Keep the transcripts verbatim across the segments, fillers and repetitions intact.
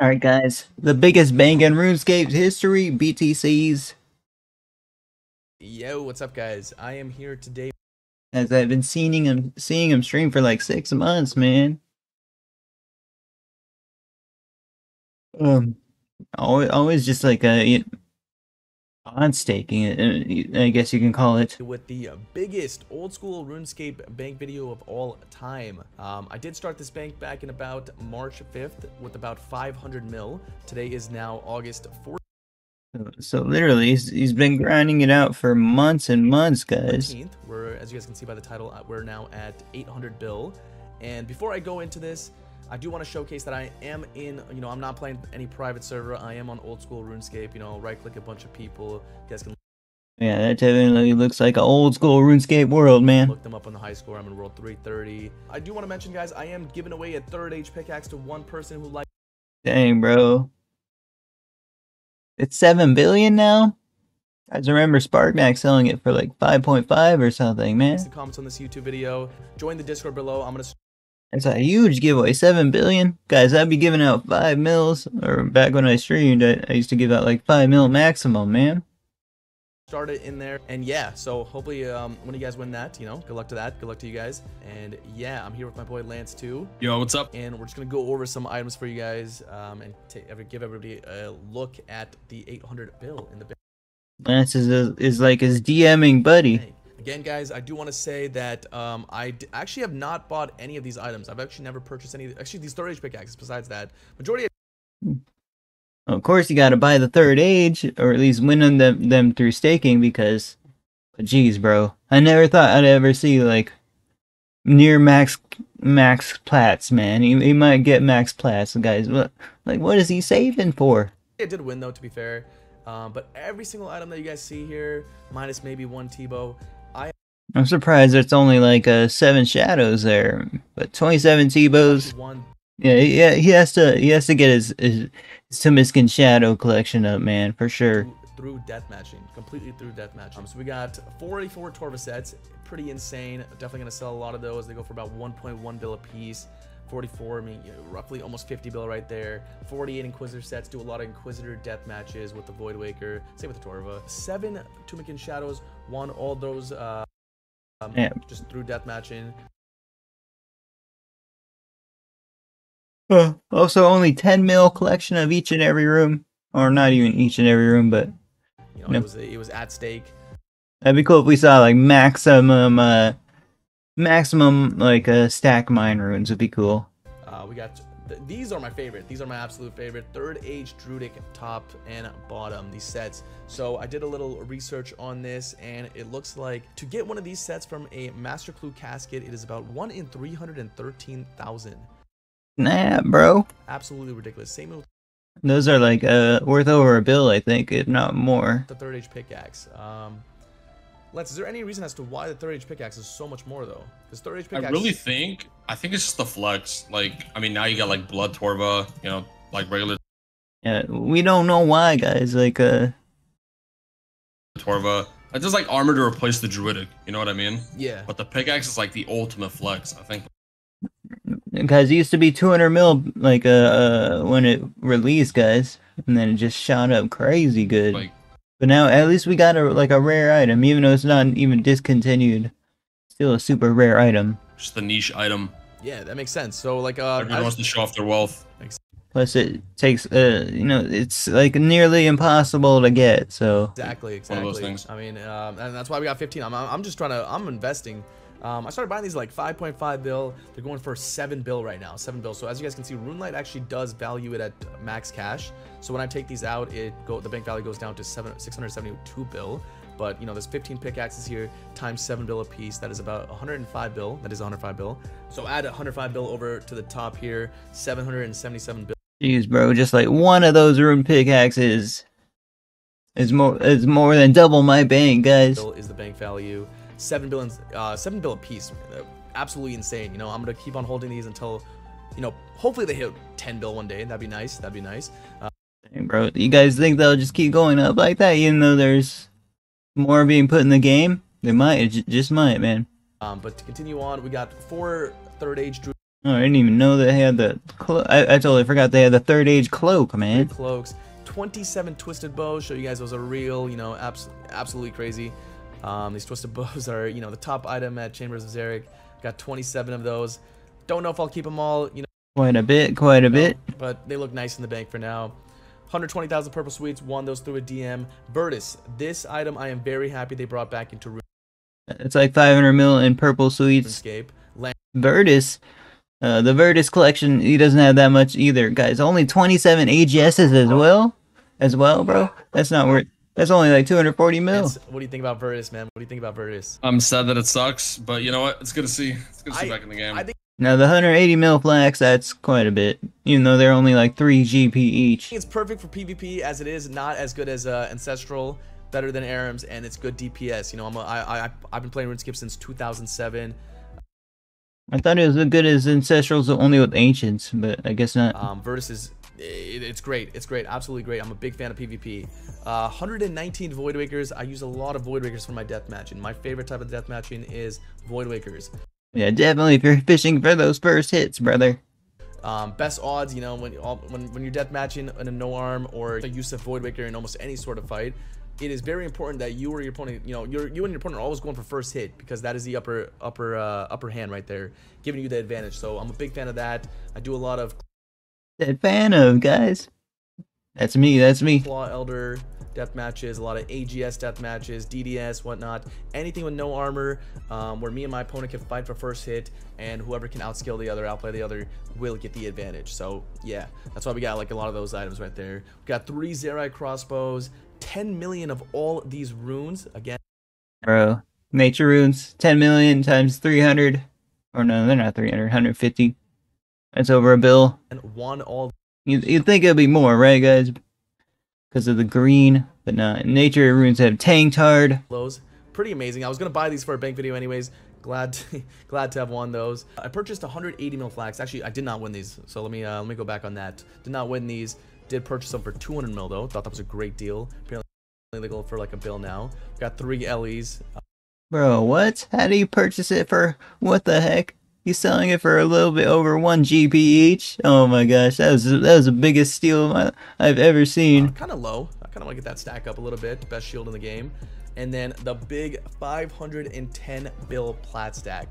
Alright guys, the biggest bang in RuneScape's history, B T Cs. Yo, what's up guys? I am here today. As I've been seeing him, seeing him stream for like six months, man. Um, always, always just like a you know, on staking, I guess you can call it. With the biggest old school RuneScape bank video of all time. Um, I did start this bank back in about March fifth with about five hundred mil. Today is now August fourteenth. So, so literally, he's, he's been grinding it out for months and months, guys. fourteenth, we're, as you guys can see by the title, we're now at eight hundred bill. And before I go into this, I do want to showcase that I am in, you know, I'm not playing any private server. I am on old school RuneScape, you know, right click a bunch of people. You guys can. Yeah, that definitely looks like an old school RuneScape world, man. Look them up on the high score. I'm in world three thirty. I do want to mention, guys, I am giving away a third age pickaxe to one person who likes. Dang, bro. It's seven billion now? I just remember Sparknack selling it for like five point five or something, man. Thanks for the comments on this YouTube video. Join the Discord below. I'm going to. It's a huge giveaway, seven billion. Guys, I'd be giving out five mils, or back when I streamed, I, I used to give out like five mil maximum, man. Start it in there, and yeah, so hopefully um, when you guys win that, you know, good luck to that, good luck to you guys. And yeah, I'm here with my boy Lance too. Yo, what's up? And we're just gonna go over some items for you guys, um, and every, give everybody a look at the eight hundred bill in the bank. Lance is, a, is like his DMing buddy. Hey. Again, guys, I do want to say that um, I d actually have not bought any of these items. I've actually never purchased any. Actually, these third age pickaxes. Besides that, majority. Of, of course, you got to buy the third age, or at least win on them them through staking. Because, geez, bro, I never thought I'd ever see like near max max plats, man. He, he might get max plats, guys. What like what is he saving for? It did win though, to be fair. Um, but every single item that you guys see here, minus maybe one Tebow. I'm surprised it's only like uh, seven shadows there, but twenty-seven Tebows. One. Yeah, yeah, he has to, he has to get his, his, his Tumiskin Shadow collection up, man, for sure. Through deathmatching, completely through deathmatching. Um, so we got four eighty-four Torva sets, pretty insane. Definitely gonna sell a lot of those. They go for about one point one bill a piece. forty-four, I mean, you know, roughly almost fifty bill right there. forty-eight Inquisitor sets, do a lot of Inquisitor death matches with the Void Waker. Same with the Torva. Seven Tumiskin Shadows, won all those. Uh, Um, yeah. Just through deathmatching. Uh, also, only ten mil collection of each and every room, or not even each and every room, but you know, you know. It was it was at stake. That'd be cool if we saw like maximum, uh, maximum like a uh, stack mine runes. Would be cool. Uh, we got th these are my favorite. These are my absolute favorite. Third Age Druidic top and bottom. These sets. So I did a little research on this, and it looks like to get one of these sets from a master clue casket, it is about one in three hundred and thirteen thousand. Nah, bro. Absolutely ridiculous. Same with those are like uh, worth over a bill, I think, if not more. The third age pickaxe. Um, Lance, is there any reason as to why the third age pickaxe is so much more though? Because third age pickaxe. I really think I think it's just the flex. Like, I mean, now you got like blood Torva, you know, like regular. Yeah, we don't know why, guys. Like, uh. Torva. I just like armor to replace the Druidic, you know what I mean? Yeah. But the pickaxe is like the ultimate flex, I think. Guys, it used to be two hundred mil like uh, uh when it released, guys, and then it just shot up crazy good. Like, but now at least we got a like a rare item, even though it's not even discontinued. Still a super rare item. Just the niche item. Yeah, that makes sense. So like uh everyone wants to show off their wealth. Makes Plus, it takes, uh, you know, it's like nearly impossible to get. So exactly, exactly. One of those things. I mean, um, and that's why we got fifteen. I'm, I'm just trying to. I'm investing. Um, I started buying these like five point five bill. They're going for seven bill right now, seven bill. So as you guys can see, RuneLite actually does value it at max cash. So when I take these out, it go the bank value goes down to seven six hundred seventy-two bill. But you know, there's fifteen pickaxes here times seven bill a piece. That is about one hundred five bill. That is one hundred five bill. So add one hundred five bill over to the top here, seven hundred seventy-seven bill. Jeez, bro, just like one of those rune pickaxes is more is more than double my bank, guys. Is the bank value seven billion, uh, seven bill a piece? Absolutely insane. You know, I'm gonna keep on holding these until, you know, hopefully they hit ten bill one day. That'd be nice. That'd be nice. Uh, Dang, bro, you guys think they'll just keep going up like that, even though there's more being put in the game? They might, it just might, man. Um, but to continue on, we got four third age. Oh, I didn't even know they had the clo I, I totally forgot they had the third age cloak, man. Three cloaks, twenty-seven twisted bows. Show you guys those are real. You know, abs absolutely crazy. Um, these twisted bows are, you know, the top item at Chambers of Zarek. Got twenty-seven of those. Don't know if I'll keep them all. You know, quite a bit, quite a bit. But they look nice in the bank for now. one hundred twenty thousand purple sweets. Won those through a D M. Virtus. This item I am very happy they brought back into Rune. It's like five hundred mil in purple sweets. Lance. Virtus. Uh, the Virtus collection, he doesn't have that much either, guys. Only twenty-seven A G Ss as well, as well, bro. That's not worth. That's only like two hundred forty mil. It's, what do you think about Virtus, man? What do you think about Virtus? I'm sad that it sucks, but you know what? It's good to see. It's good to see I, back in the game. I think now the one hundred eighty mil flax, that's quite a bit, even though they're only like three G P each. It's perfect for P V P as it is. Not as good as uh, Ancestral, better than Aram's, and it's good D P S. You know, I'm a, I I I've been playing RuneScape since two thousand seven. I thought it was as good as Ancestrals, only with Ancients, but I guess not. Um, Virtus is, it, it's great. It's great. Absolutely great. I'm a big fan of P V P. Uh, one hundred nineteen Void Wakers. I use a lot of Void Wakers for my deathmatch, and my favorite type of deathmatching is Void Wakers. Yeah, definitely if you're fishing for those first hits, brother. Um, best odds, you know, when, when, when you're deathmatching in a no-arm or a use of Void Waker in almost any sort of fight, it is very important that you or your opponent, you know, you're, you and your opponent are always going for first hit because that is the upper upper uh, upper hand right there, giving you the advantage. So I'm a big fan of that. I do a lot of that fan of guys. That's me. That's me. Claw Elder death matches, a lot of A G S death matches, D D S, whatnot. Anything with no armor, um, where me and my opponent can fight for first hit, and whoever can outskill the other, outplay the other, will get the advantage. So yeah, that's why we got like a lot of those items right there. We got three Zerai crossbows. ten million of all these runes again, bro. Nature runes, ten million times three hundred, or no, they're not three hundred, one hundred fifty. That's over a bill. And one all. You you think it'll be more, right, guys? Because of the green, but not. Nature runes have Tangtard. Those pretty amazing. I was gonna buy these for a bank video, anyways. Glad to, glad to have won those. I purchased one hundred eighty mil flax. Actually, I did not win these, so let me uh, let me go back on that. Did not win these. Did purchase them for two hundred mil though. Thought that was a great deal. Apparently they go for like a bill now. Got three L Es. Bro, what? How do you purchase it for? What the heck? You selling it for a little bit over one G P each? Oh my gosh, that was that was the biggest steal my, I've ever seen. Uh, kind of low. I kind of want to get that stack up a little bit. Best shield in the game, and then the big five hundred ten bill plat stack.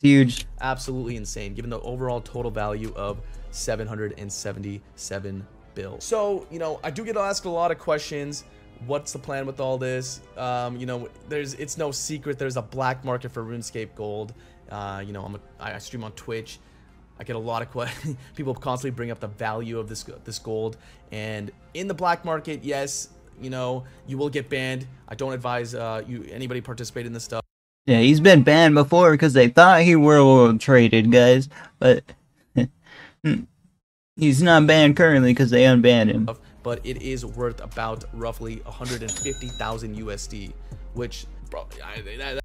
Huge. Absolutely insane. Given the overall total value of seven hundred seventy-seven bill. So, you know, I do get asked a lot of questions. What's the plan with all this? Um, you know, there's it's no secret. There's a black market for RuneScape gold. Uh, you know, I'm a, I stream on Twitch. I get a lot of questions. People constantly bring up the value of this this gold. And in the black market, yes, you know, you will get banned. I don't advise uh, you anybody participate in this stuff. Yeah, he's been banned before because they thought he world traded, guys. But he's not banned currently because they unbanned him. But it is worth about roughly one hundred fifty thousand U S D, which, bro, I, that, that.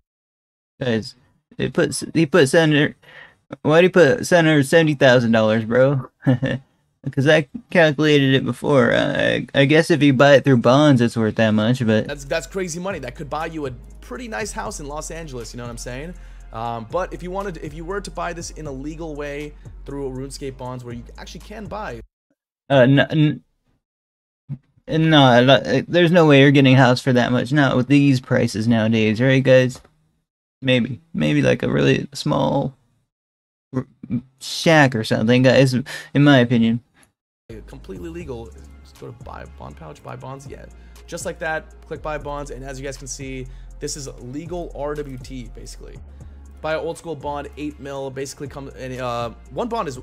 guys, it puts he put senator. Why'd he put senator seventy thousand dollars, bro? Because I calculated it before. I, I guess if you buy it through bonds, it's worth that much. But that's that's crazy money. That could buy you a pretty nice house in Los Angeles. You know what I'm saying? Um, but if you wanted, if you were to buy this in a legal way through RuneScape bonds, where you actually can buy, uh, no, n no, there's no way you're getting a house for that much. Not with these prices nowadays, right, guys? Maybe, maybe like a really small shack or something, guys. In my opinion, completely legal. Just go to buy bond pouch, buy bonds. Yeah, just like that. Click buy bonds, and as you guys can see, this is legal R W T basically. Buy an old school bond, eight mil, basically comes, and uh, one bond is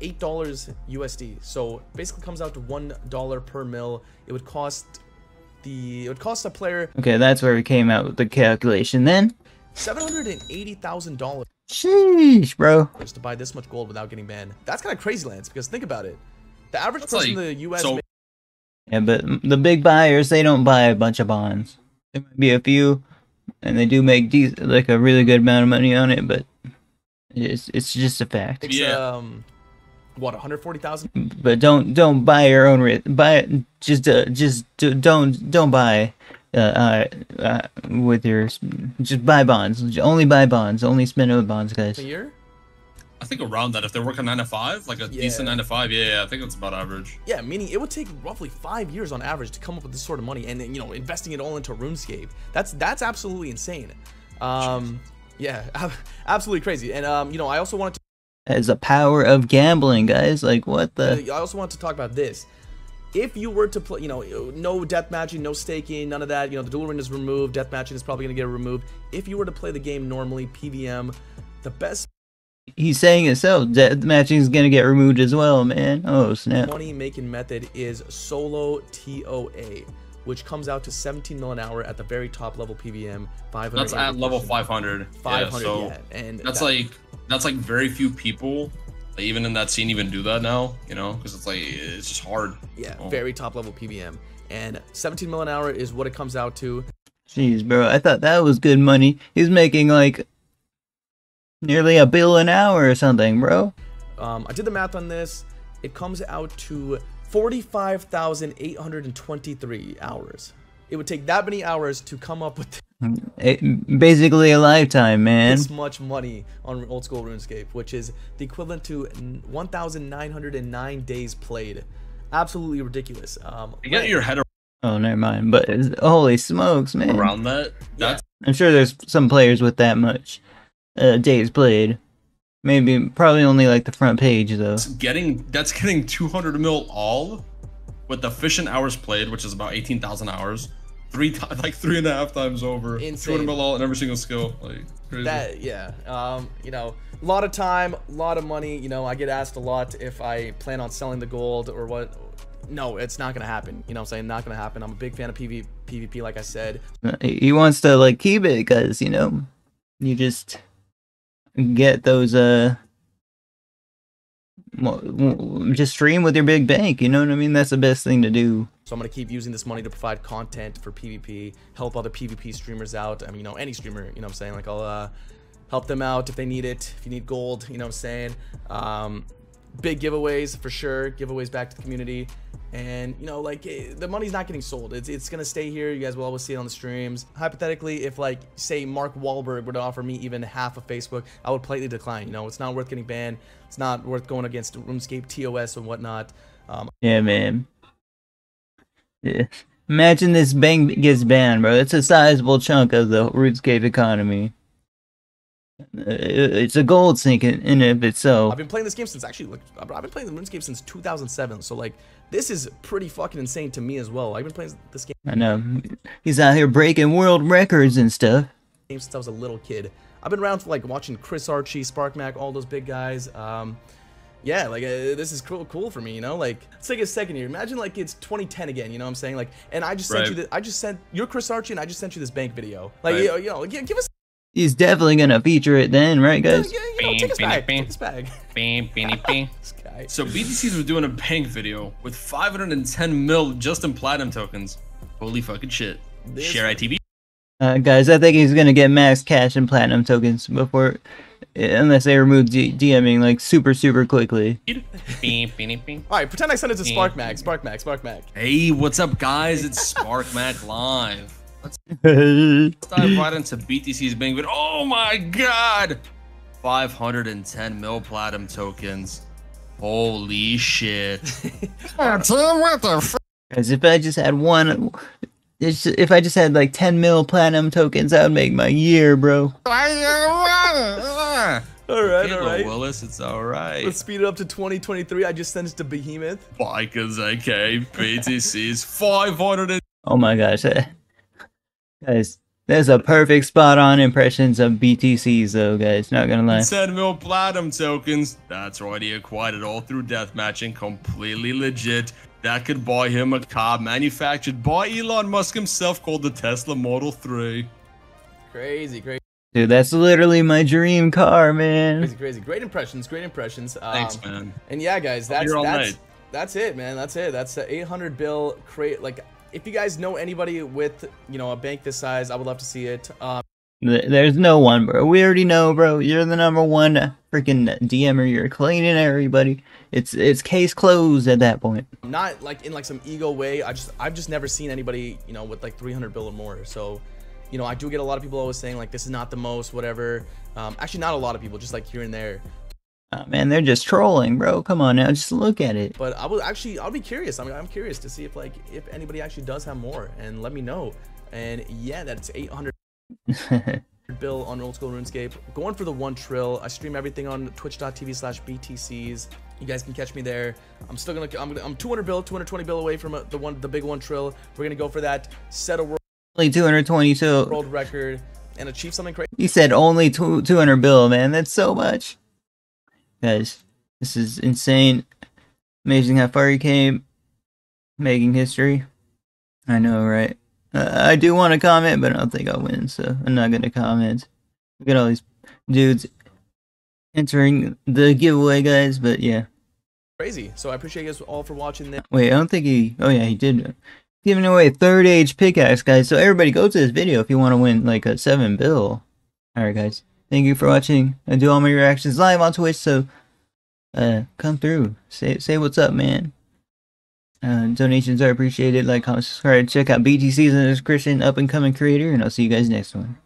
eight dollars U S D. So basically comes out to one dollar per mil. It would cost the, it would cost a player. Okay, that's where we came out with the calculation then. seven hundred eighty thousand dollars. Sheesh, bro. Just to buy this much gold without getting banned. That's kind of crazy, Lance, because think about it. The average that's person like, in the U S. So yeah, but the big buyers, they don't buy a bunch of bonds. There might be a few. And they do make these like a really good amount of money on it, but it's it's just a fact. It's, yeah. Um, what, one hundred forty thousand? But don't don't buy your own risk. Buy it. Just uh, just don't don't buy uh, uh with your just buy bonds. Only buy bonds. Only spend with bonds, guys. A year? I think around that, if they're working nine to five, like a yeah. decent nine to five, yeah, I think that's about average. Yeah, meaning it would take roughly five years on average to come up with this sort of money, and you know, investing it all into RuneScape. That's that's absolutely insane. Um, yeah, absolutely crazy. And um, you know, I also wanted to. As a power of gambling, guys. Like what the? I also want to talk about this. If you were to play, you know, no deathmatching, no staking, none of that. You know, the dual ring is removed. Deathmatching is probably going to get removed. If you were to play the game normally, P V M, the best. He's saying itself. Deathmatching is going to get removed as well, man. Oh snap! Money making method is solo T O A, which comes out to seventeen mil an hour at the very top level P V M. five hundred. That's at level five hundred. five hundred. Yeah, so yeah. And that's that, like that's like very few people. Like even in that scene, even do that now, you know, because it's like it's just hard. Yeah, oh. Very top level P B M, and seventeen mil an hour is what it comes out to. Jeez, bro, I thought that was good money. He's making like nearly a bill an hour or something, bro. Um, I did the math on this. It comes out to forty-five thousand eight hundred twenty-three hours. It would take that many hours to come up with it, basically a lifetime, man. This much money on old school RuneScape, which is the equivalent to one thousand nine hundred nine days played. Absolutely ridiculous. Um, you get your head around. Oh, never mind. But it's, holy smokes, man! Around that, that's yeah. I'm sure there's some players with that much uh, days played. Maybe probably only like the front page though. That's getting that's getting two hundred mil all with the efficient hours played, which is about eighteen thousand hours. Three times, like three and a half times over. Insane. two hundred mil all in every single skill. Like crazy. That, yeah. Um, you know, a lot of time, a lot of money. You know, I get asked a lot if I plan on selling the gold or what. No, it's not gonna happen. You know what I'm saying? Not gonna happen. I'm a big fan of P V PvP, like I said. He wants to like keep it because, you know, you just get those uh just stream with your big bank, you know what I mean? That's the best thing to do. So I'm gonna keep using this money to provide content for PvP, help other PvP streamers out. I mean, you know, any streamer, you know what I'm saying? Like I'll uh help them out if they need it, if you need gold, you know what I'm saying? Um big giveaways for sure, giveaways back to the community. And you know, like the money's not getting sold. It's it's gonna stay here. You guys will always see it on the streams. Hypothetically, if like say Mark Wahlberg were to offer me even half of Facebook, I would politely decline. You know, it's not worth getting banned. It's not worth going against RuneScape T O S and whatnot. Um, yeah, man. Yeah. Imagine this bank gets banned, bro. It's a sizable chunk of the RuneScape economy. It's a gold sink in, in and of itself. I've been playing this game since actually, like, I've been playing the RuneScape since two thousand seven. So like, this is pretty fucking insane to me as well. I've been playing this game. I know he's out here breaking world records and stuff. Since I was a little kid, I've been around for like watching Chris Archie, Spark Mac, all those big guys. Um, yeah, like uh, this is cool, cool for me, you know. Like it's like a second year. Imagine like it's twenty ten again, you know what I'm saying? Like, and I just sent right. you. The, I just sent you're Chris Archie, and I just sent you this bank video. Like, right. you, you know, give us. He's definitely gonna feature it then, right, guys? Yeah, yeah, you know, take us back. Take us back. So B T Cs were doing a bank video with five hundred ten mil just in platinum tokens. Holy fucking shit! This Share I T B. Uh, guys, I think he's gonna get max cash and platinum tokens before, unless they remove D DMing like super super quickly. All right, pretend I sent it to Spark Mac. Spark Mac. Spark Mac. Hey, what's up, guys? It's Spark Mac Live. Let's dive right into B T C's bank video. Oh my god! five hundred ten mil platinum tokens. Holy shit. As if I just had one, it's just, if I just had like ten mil platinum tokens, I would make my year, bro. Alright, okay, alright. Willis, it's alright. Let's speed it up to twenty twenty-three. I just sent it to Behemoth. Bikers, okay. B T C's five hundred. Oh my gosh. Guys, there's a perfect spot on impressions of B T Cs though, guys, not gonna lie. ten mil platinum tokens, that's right, he acquired it all through deathmatching, completely legit. That could buy him a car manufactured by Elon Musk himself called the Tesla Model three. Crazy, crazy. Dude, that's literally my dream car, man. Crazy, crazy. Great impressions, great impressions. Um, Thanks, man. And yeah, guys, that's, that's, that's it, man, that's it. That's the eight hundred bill crate, like, if you guys know anybody with, you know, a bank this size, I would love to see it. Um, There's no one, bro. We already know, bro. You're the number one freaking D M-er. You're cleaning everybody. It's it's case closed at that point. Not like in like some ego way. I just I've just never seen anybody, you know, with like three hundred bill or more. So, you know, I do get a lot of people always saying like this is not the most, whatever. Um, actually, not a lot of people, just like here and there. Oh, man, they're just trolling, bro. Come on now, just look at it. But I was actually, I'll be curious. I mean, I'm curious to see if like if anybody actually does have more, and let me know. And yeah, that's eight hundred bill on Old School RuneScape. Going for the one trill. I stream everything on twitch dot t v slash B T Cs. You guys can catch me there. I'm still gonna, I'm, I'm two hundred bill, two hundred twenty bill away from the one, the big one trill. We're gonna go for that. Set a world, only two hundred twenty-two world record and achieve something crazy. He said only two, two hundred bill, man. That's so much. Guys, this is insane. Amazing how far he came. Making history. I know, right? Uh, I do want to comment, but I don't think I'll win, so I'm not going to comment. Look at all these dudes entering the giveaway, guys, but yeah. Crazy. So I appreciate you guys all for watching this. Wait, I don't think he... Oh, yeah, he did. Giving away a third age pickaxe, guys. So everybody go to this video if you want to win, like, a seven bill. Alright, guys. Thank you for watching. I do all my reactions live on Twitch, so uh, come through. Say say what's up, man. Uh, donations are appreciated. Like, comment, subscribe. Check out B T C's in the description. Up and coming creator, and I'll see you guys next one.